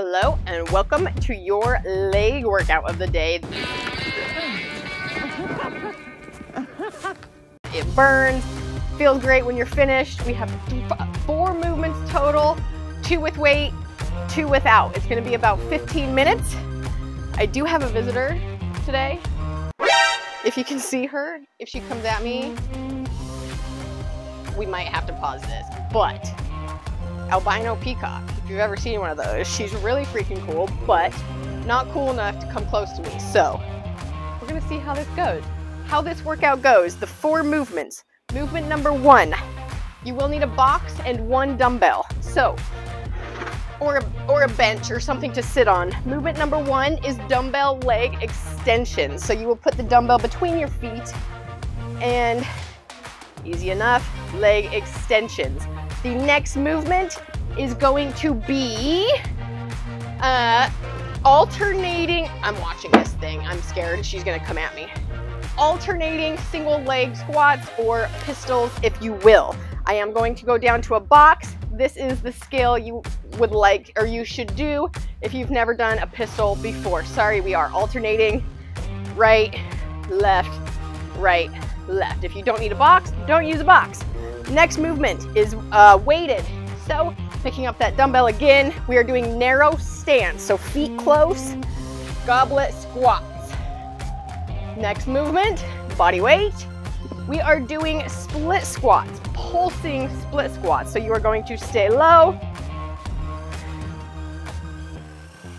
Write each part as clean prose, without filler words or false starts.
Hello and welcome to your leg workout of the day. It burns, feels great when you're finished. We have four movements total, two with weight, two without. It's gonna be about 15 minutes. I do have a visitor today. If you can see her, if she comes at me, we might have to pause this, but albino peacock. If you've ever seen one of those, she's really freaking cool, but not cool enough to come close to me. So we're gonna see how this goes. How this workout goes, the four movements. Movement number one, you will need a box and one dumbbell. So, or a bench or something to sit on. Movement number one is dumbbell leg extensions. So you will put the dumbbell between your feet and easy enough, leg extensions. The next movement is going to be alternating, I'm watching this thing, I'm scared she's gonna come at me. Alternating single leg squats or pistols, if you will. I am going to go down to a box. This is the scale you would like, or you should do if you've never done a pistol before. Sorry, we are alternating right, left. If you don't need a box, don't use a box. Next movement is weighted. So picking up that dumbbell again, we are doing narrow stance. So feet close, goblet squats. Next movement, body weight. We are doing split squats, pulsing split squats. So you are going to stay low.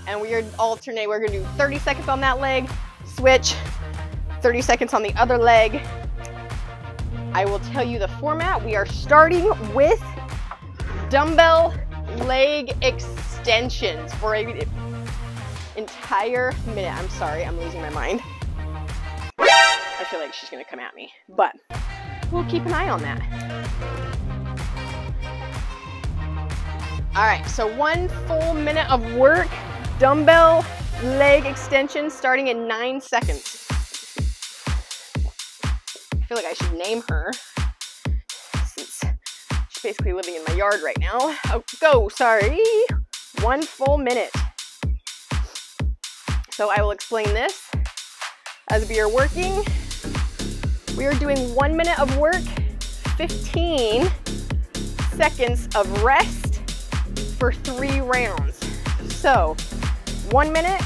And we are alternate, we're gonna do 30 seconds on that leg, switch, 30 seconds on the other leg. I will tell you the format. We are starting with dumbbell leg extensions for an entire minute. I'm sorry, I'm losing my mind. I feel like she's gonna come at me, but we'll keep an eye on that. All right, so 1 full minute of work, dumbbell leg extensions starting in 9 seconds. I feel like I should name her since she's basically living in my yard right now. Oh, go, sorry. 1 full minute. So I will explain this as we are working. We are doing 1 minute of work, 15 seconds of rest for 3 rounds. So 1 minute,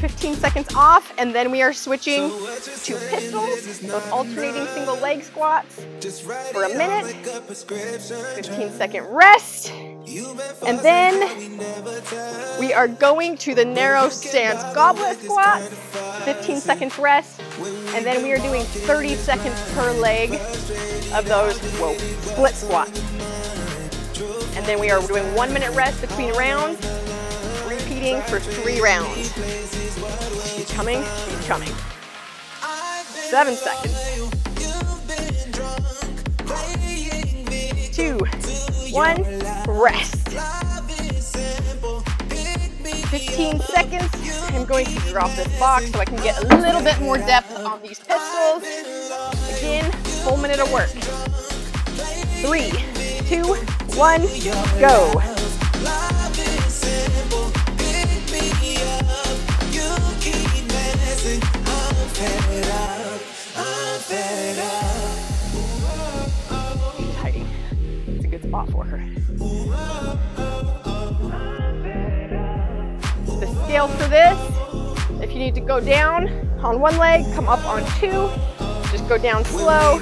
15 seconds off, and then we are switching to pistols, those alternating single leg squats for a minute, 15-second rest, and then we are going to the narrow stance goblet squat, 15 seconds rest, and then we are doing 30 seconds per leg of those split squats. And then we are doing 1 minute rest between rounds, repeating for 3 rounds. She's coming, she's coming. 7 seconds. 2, 1, rest. 15 seconds. I'm going to drop this box so I can get a little bit more depth on these pistols. Again, full minute of work. 3, 2, 1, go. It's a good spot for her. The scale for this, if you need to go down on 1 leg, come up on 2, just go down slow,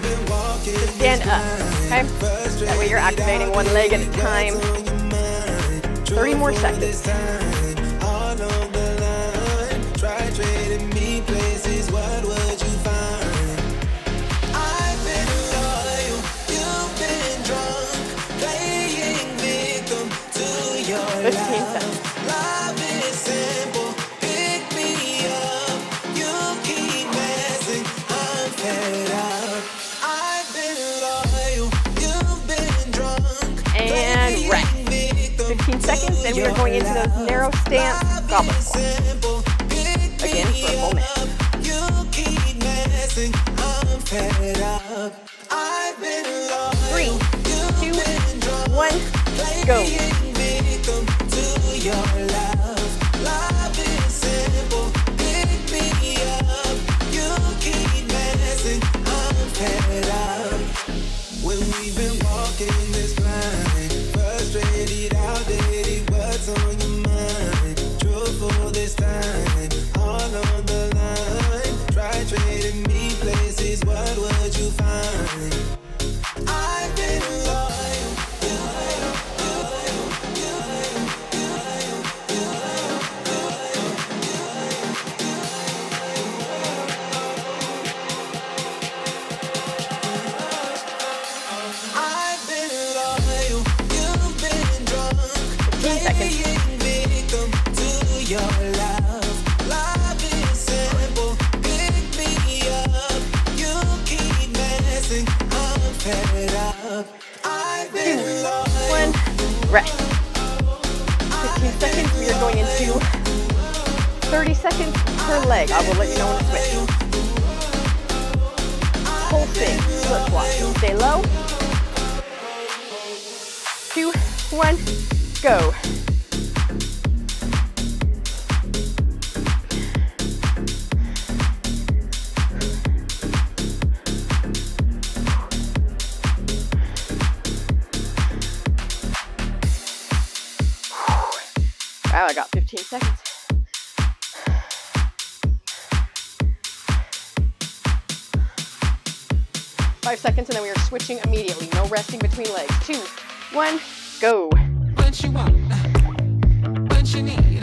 just stand up, okay? That way you're activating 1 leg at a time. 30 more seconds. And rest. 15 seconds, and we are going into those narrow stance goblet squats. Again for a full minute. 3, 2, 1, go. your love. Love is simple. Pick me up. You keep messing. I'm fed up. I've been loyal. 1. Rest. 15 seconds. We are going into 30 seconds per leg. I will let you know when to switch. Whole thing. Flip flop. Stay low. 2, 1, go. Wow, I got 15 seconds. Seconds, and then we are switching immediately. No resting between legs. 2, 1, go. What you want, what you need.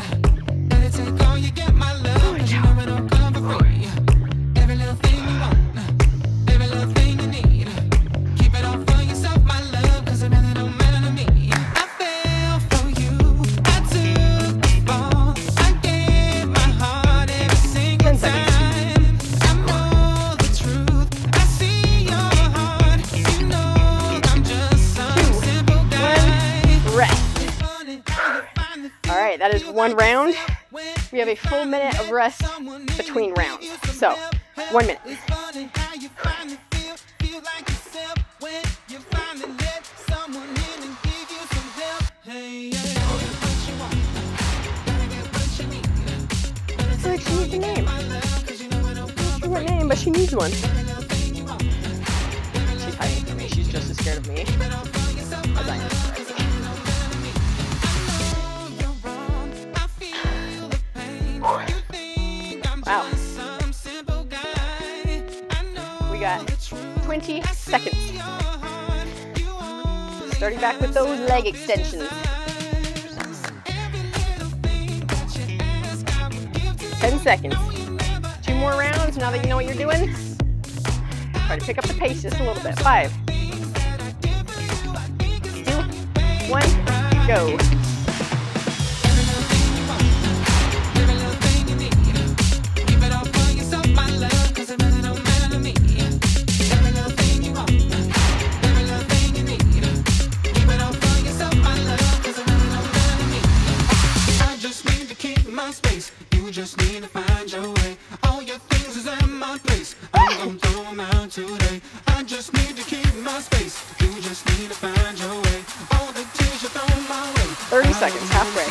Let it take all you get, my love. You know I don't come for free. Every little thing you want, every little thing you need. Keep it all for yourself, my love, because it really don't matter to me. I fell for you. I took the ball. I gave my heart every single time. That is 1 round. We have a full minute of rest between rounds. So, 1 minute. Like she needs a name. Not sure what name, but she needs one. She's hiding from me. She's just as scared of me as I am. Wow. We got 20 seconds. Starting back with those leg extensions. 10 seconds. 2 more rounds. Now that you know what you're doing, try to pick up the pace just a little bit. 5, 2, 1, go. Just need to find your way. All your things is in my place. I'm gonna throw them out today. I just need to keep my space. You just need to find your way. All the tears you throw my way. 30 seconds, halfway.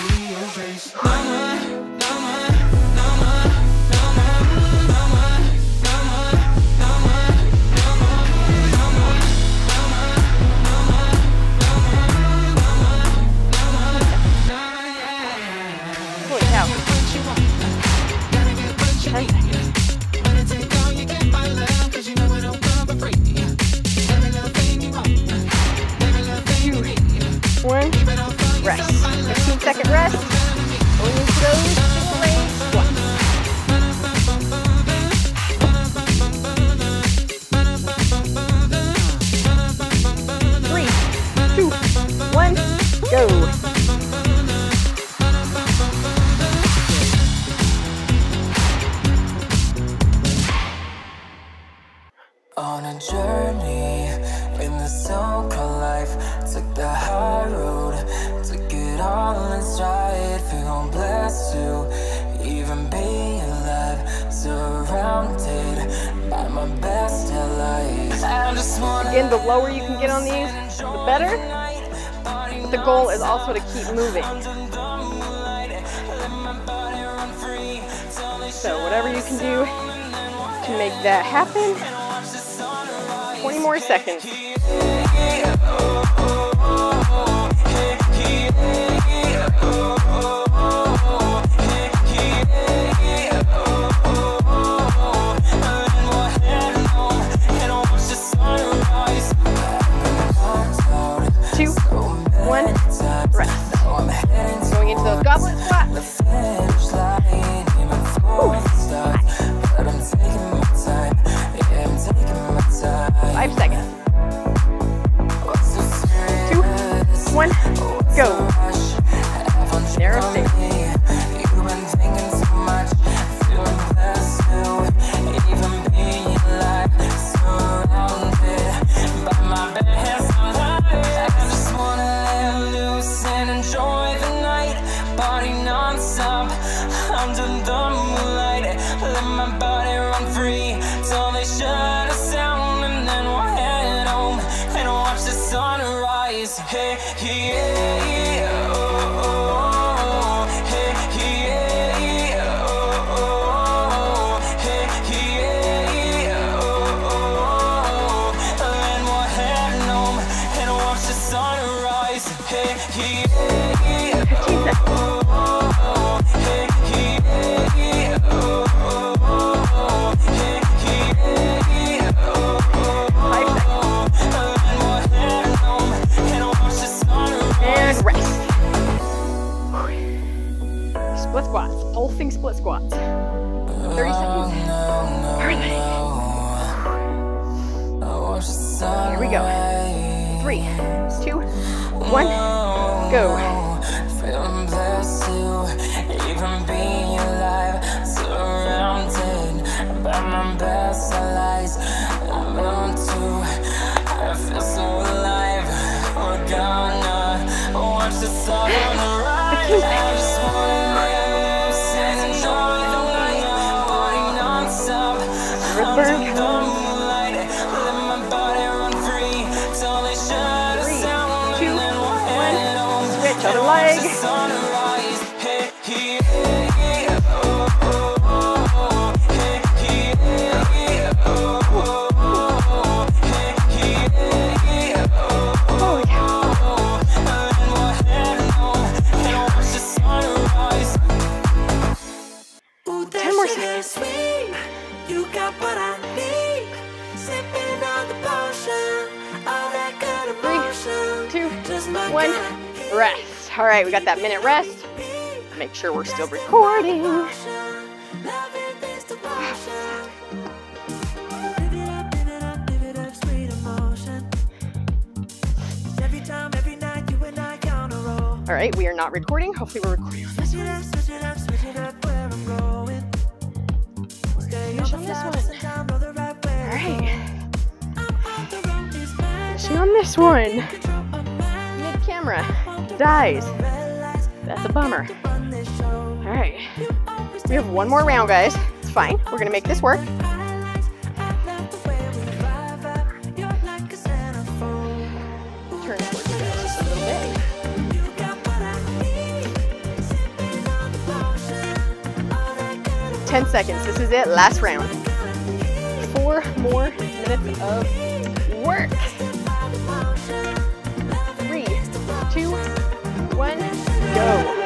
Again, the lower you can get on these, the better. But the goal is also to keep moving. So whatever you can do to make that happen. 20 more seconds. Nice. 5 seconds. under the moonlight, let my body run free till they shut us down, and then we'll head home and watch the sunrise. Hey, yeah, oh, oh, hey, yeah, oh, oh, hey, yeah, oh, oh, and then we'll head home and watch the sunrise. Hey, yeah, oh, oh, hey, yeah, oh, oh, oh, hey, yeah, oh, oh, oh, and we'll head home and watch the sunrise. And rest. Split squats. Whole thing split squats. 30 seconds. Everything. Here we go. 3, 2, 1, go. Even being alive, surrounded by my best allies. I'm on to, I feel so alive. We're gonna watch the sun rise. I just wanna live, sitting on the light, party non-stop, under the moonlight. Let my body run free till they shut us down, and then we'll head home and watch the sun rise. Rest. All right, we got that minute rest. Make sure we're still recording. All right, we are not recording. Hopefully we're recording on this one. We're gonna finish on this one. All right. Finishing on this one. Mid-camera. Dies. That's a bummer. Alright. We have one more round, guys. It's fine. We're gonna make this work. Turn towards you guys just a little bit. 10 seconds. This is it. Last round. 4 more minutes of work. 3, 2, 1, go.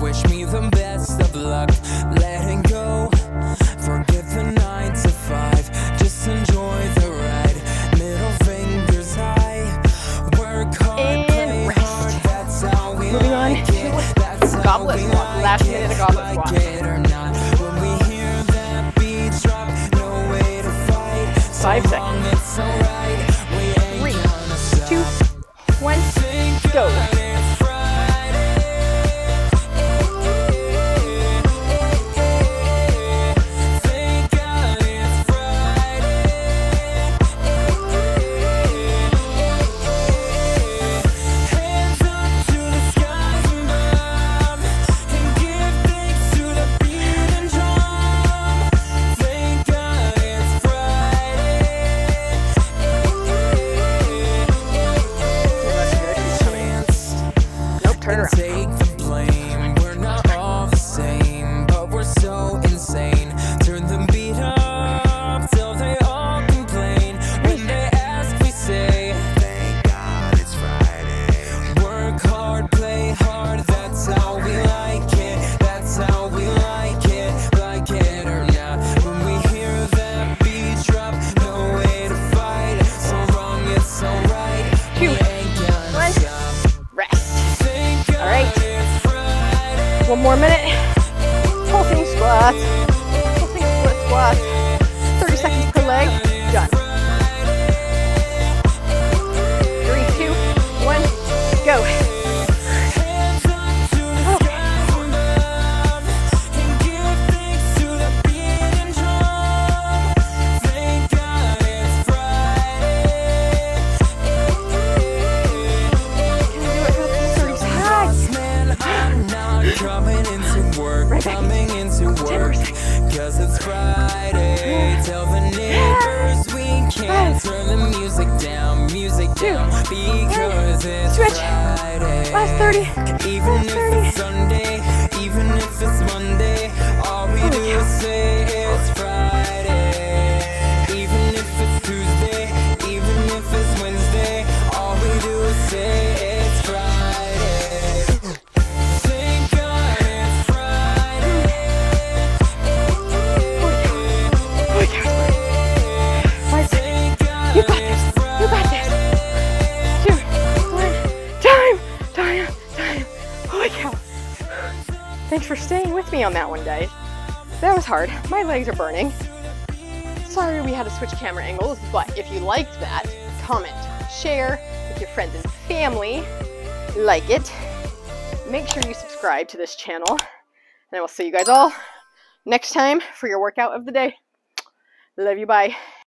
wish me the best of luck. Letting go, forget the 9 to 5, just enjoy the ride. Middle fingers high, work hard, play hard. That's how we like it. That's how we like it. Like it or not. When we hear that beat drop, no way to fight. 5 seconds. It's alright. We ain't gonna stop. 3, 2, 1, go. Take the blame, we're not all the same, but we're so insane. Turn the beat up till they all complain. When they ask, we say, thank God it's Friday. Work hard, play hard, that's how we like it. That's how we like it or not. When we hear that beat drop, no way to fight. So wrong, it's so right. One more minute. Whole thing squats. Whole thing split squats. 30 seconds per leg. Done. 3, 2, 1, go. Coming into work, cause it's Friday. Tell the neighbors we can't turn the music down, because it's Friday. Last 30. Even if it's Sunday, even if it's Monday, all we do is say it's Friday. Even if it's Tuesday, even if it's Wednesday, all we do is say it's Friday. Thanks for staying with me on that one, guys. That was hard. My legs are burning. Sorry we had to switch camera angles, but if you liked that, comment, share with your friends and family, like it. Make sure you subscribe to this channel, and I will see you guys all next time for your workout of the day. Love you, bye.